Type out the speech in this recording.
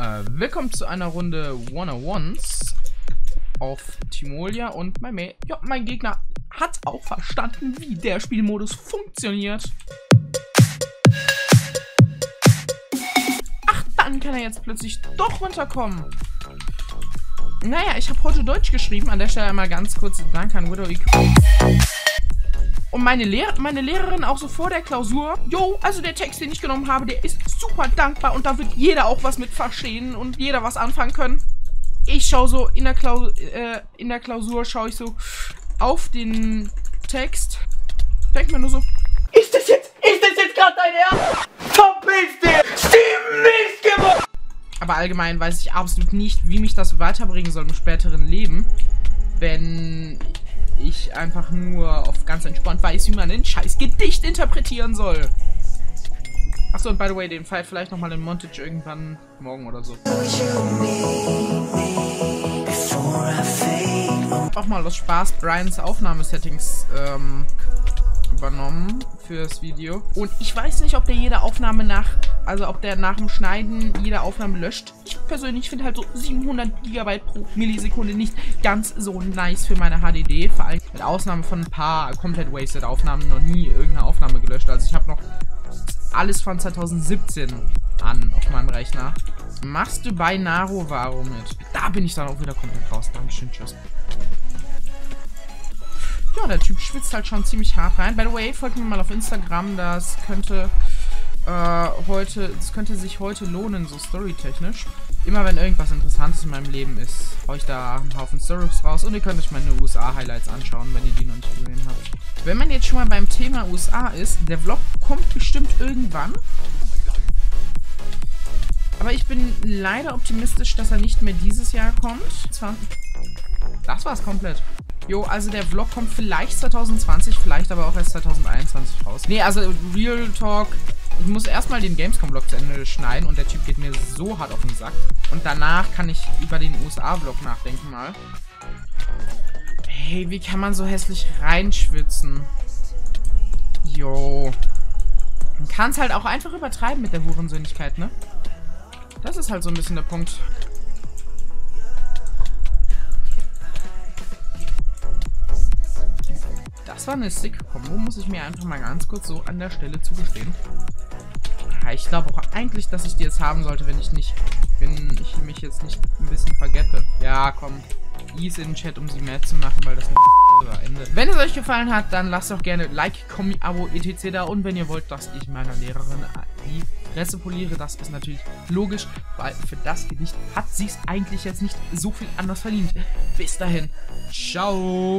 Willkommen zu einer Runde 101s auf Timolia und mein Mate. Ja, mein Gegner hat auch verstanden, wie der Spielmodus funktioniert. Ach, dann kann er jetzt plötzlich doch runterkommen. Naja, ich habe heute Deutsch geschrieben. An der Stelle einmal ganz kurz Dank an Widow Equals. Und meine Lehrerin auch so vor der Klausur. Jo, also der Text, den ich genommen habe, der ist super dankbar. Und da wird jeder auch was mit verstehen und jeder was anfangen können. Ich schaue so in der Klausur schaue ich so auf den Text. Denke mir nur so, ist das jetzt gerade dein Ernst? Verpiss dich! Stimmig gemacht! Aber allgemein weiß ich absolut nicht, wie mich das weiterbringen soll im späteren Leben, wenn ich einfach nur auf ganz entspannt weiß, wie man ein scheiß Gedicht interpretieren soll. Achso, und by the way, den Fight vielleicht nochmal in Montage irgendwann morgen oder so. Ich hab auch mal aus Spaß Brians Aufnahmesettings übernommen fürs Video. Und ich weiß nicht, ob der jede Aufnahme nach dem Schneiden jede Aufnahme löscht. Ich persönlich finde halt so 700 GB pro Millisekunde nicht ganz so nice für meine HDD. Vor allem mit Ausnahme von ein paar komplett wasted Aufnahmen noch nie irgendeine Aufnahme gelöscht. Also ich habe noch alles von 2017 an auf meinem Rechner. Machst du bei Naro Varo mit? Da bin ich dann auch wieder komplett raus. Dankeschön, tschüss. Ja, der Typ schwitzt halt schon ziemlich hart rein. By the way, folgt mir mal auf Instagram. Das könnte sich heute lohnen, so storytechnisch. Immer wenn irgendwas Interessantes in meinem Leben ist, haue ich da einen Haufen Stories raus. Und ihr könnt euch meine USA-Highlights anschauen, wenn ihr die noch nicht gesehen habt. Wenn man jetzt schon mal beim Thema USA ist, der Vlog kommt bestimmt irgendwann. Aber ich bin leider optimistisch, dass er nicht mehr dieses Jahr kommt. Das war's komplett. Jo, also der Vlog kommt vielleicht 2020, vielleicht aber auch erst 2021 raus. Nee, also Real Talk, ich muss erstmal den Gamescom-Vlog zu Ende schneiden und der Typ geht mir so hart auf den Sack. Und danach kann ich über den USA-Vlog nachdenken mal. Hey, wie kann man so hässlich reinschwitzen? Jo. Man kann es halt auch einfach übertreiben mit der Hurensöhnigkeit, ne? Das ist halt so ein bisschen der Punkt. Das war eine sicke Kombo, muss ich mir einfach mal ganz kurz so an der Stelle zugestehen. Ich glaube auch eigentlich, dass ich die jetzt haben sollte, wenn ich mich jetzt nicht ein bisschen vergeppe. Ja, komm, ease in den Chat, um sie mehr zu machen, weil das eine Ende. Wenn es euch gefallen hat, dann lasst doch gerne Like, Kommi, Abo, etc. da. Und wenn ihr wollt, dass ich meiner Lehrerin die Presse poliere, das ist natürlich logisch, weil für das Gedicht hat sie es eigentlich jetzt nicht so viel anders verdient. Bis dahin, ciao!